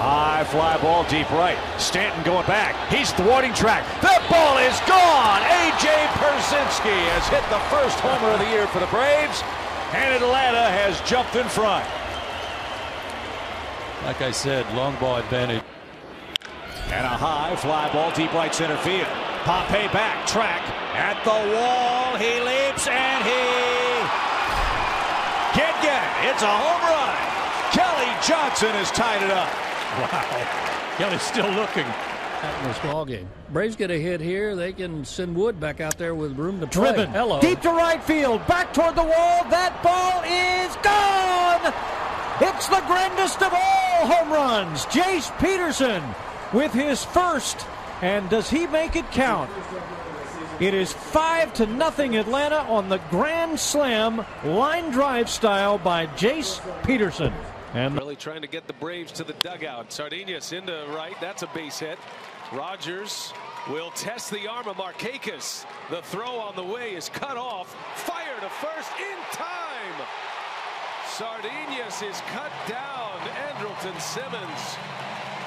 High fly ball deep right. Stanton going back. He's thwarting track. That ball is gone. A.J. Pierzynski has hit the first homer of the year for the Braves, and Atlanta has jumped in front. Like I said, long ball advantage. And a high fly ball deep right center field. Pompey back, track at the wall. He leaps and he can't get it. It's a home run. Kelly Johnson has tied it up. Wow. Kelly's still looking. That was ball game. Braves get a hit here. They can send Wood back out there with room to play. Driven. Hello. Deep to right field. Back toward the wall. That ball is gone. It's the grandest of all home runs. Jace Peterson with his first. And does he make it count? It is 5-0 Atlanta on the grand slam line drive style by Jace Peterson. And really trying to get the Braves to the dugout. Sardinius into right. That's a base hit. Rogers will test the arm of Marquecas. The throw on the way is cut off. Fire to first in time. Sardinius is cut down. Andrelton Simmons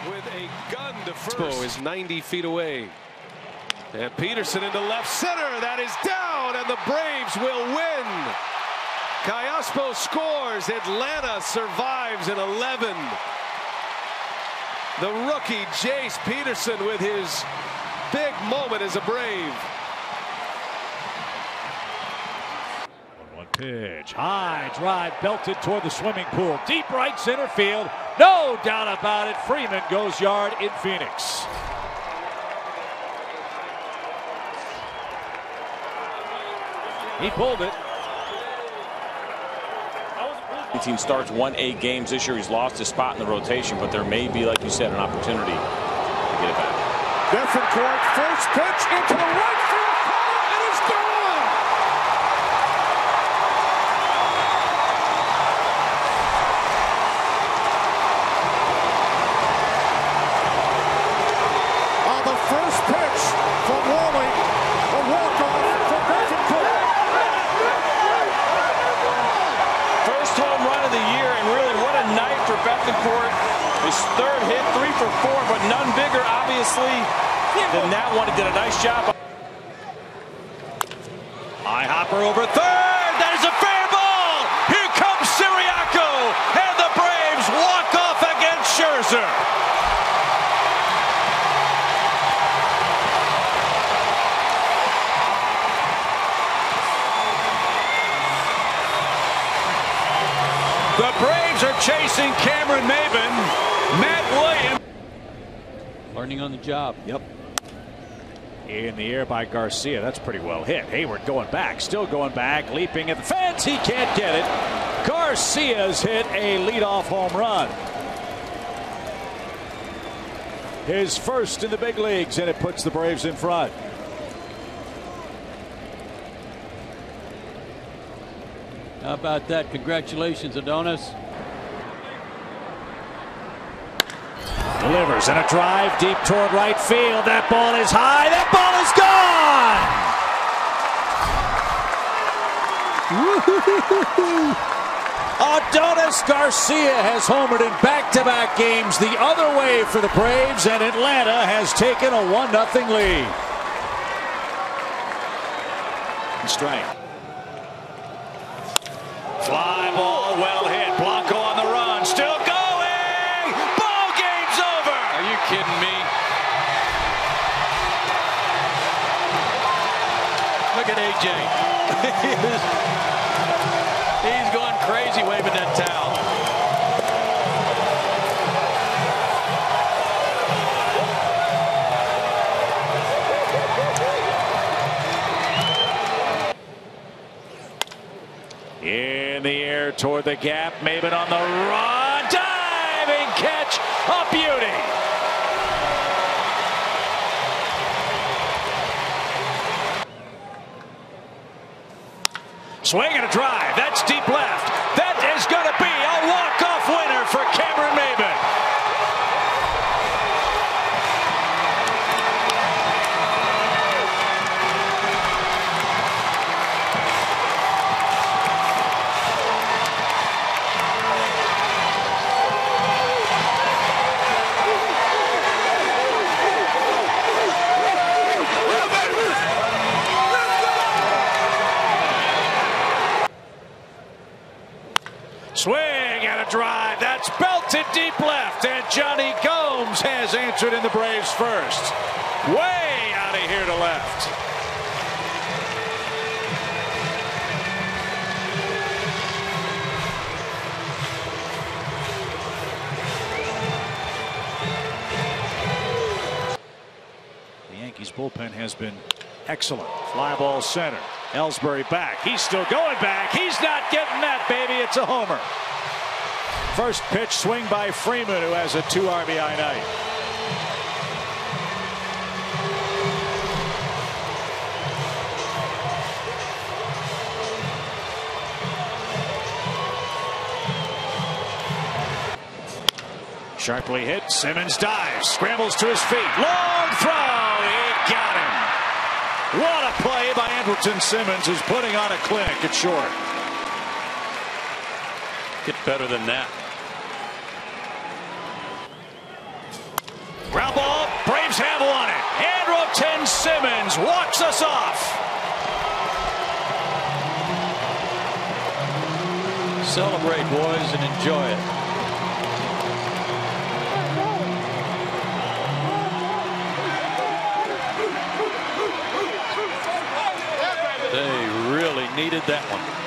with a gun to first. Cayospo is 90 feet away. And Peterson into left center. That is down, and the Braves will win. Cayospo scores. Atlanta survives in 11. The rookie Jace Peterson with his big moment as a Brave. One pitch. High drive belted toward the swimming pool. Deep right center field. No doubt about it. Freeman goes yard in Phoenix. He pulled it. The team starts 1-8 games this year. He's lost his spot in the rotation, but there may be, like you said, an opportunity to get it back. Bethancourt, first pitch into the right field corner, and it's gone! On the first pitch from Wally, a walk-off for Bethancourt. First home run of the year, and really what a night for Bethancourt. His third hit, 3 for 4, but none bigger, obviously, than that one. He did a nice job. High hopper over third. That is a fair ball. Here comes Syriaco, and the Braves walk off against Scherzer. The Braves are chasing Cameron Maybin. Matt Williams. Learning on the job. Yep. In the air by Garcia. That's pretty well hit. Hayward going back. Still going back. Leaping at the fence. He can't get it. Garcia's hit a leadoff home run. His first in the big leagues, and it puts the Braves in front. How about that? Congratulations, Adonis. Delivers and a drive deep toward right field. That ball is high. That ball is gone. Adonis Garcia has homered in back-to-back games the other way for the Braves, and Atlanta has taken a 1-0 lead. Strike. Fly ball, well hit. Blanco on the run, still going. Ball game's over. Are you kidding me? Look at AJ. He's going crazy waving that towel. In the air toward the gap. Maybin on the run. Diving catch. A beauty. Swing and a drive. That's deep left. That is going to be a walk-off winner for Cameron Maybin. Swing and a drive. That's belted deep left. And Johnny Gomes has answered in the Braves first. Way out of here to left. Bullpen has been excellent. Fly ball center. Ellsbury back. He's still going back. He's not getting that, baby. It's a homer. First pitch swing by Freeman, who has a 2 RBI night. Sharply hit. Simmons dives. Scrambles to his feet. Long throw. Got him. What a play by Andrelton Simmons, who's putting on a clinic at short. Get better than that. Ground ball. Braves have won it. Andrelton Simmons walks us off. Celebrate, boys, and enjoy it. Needed that one.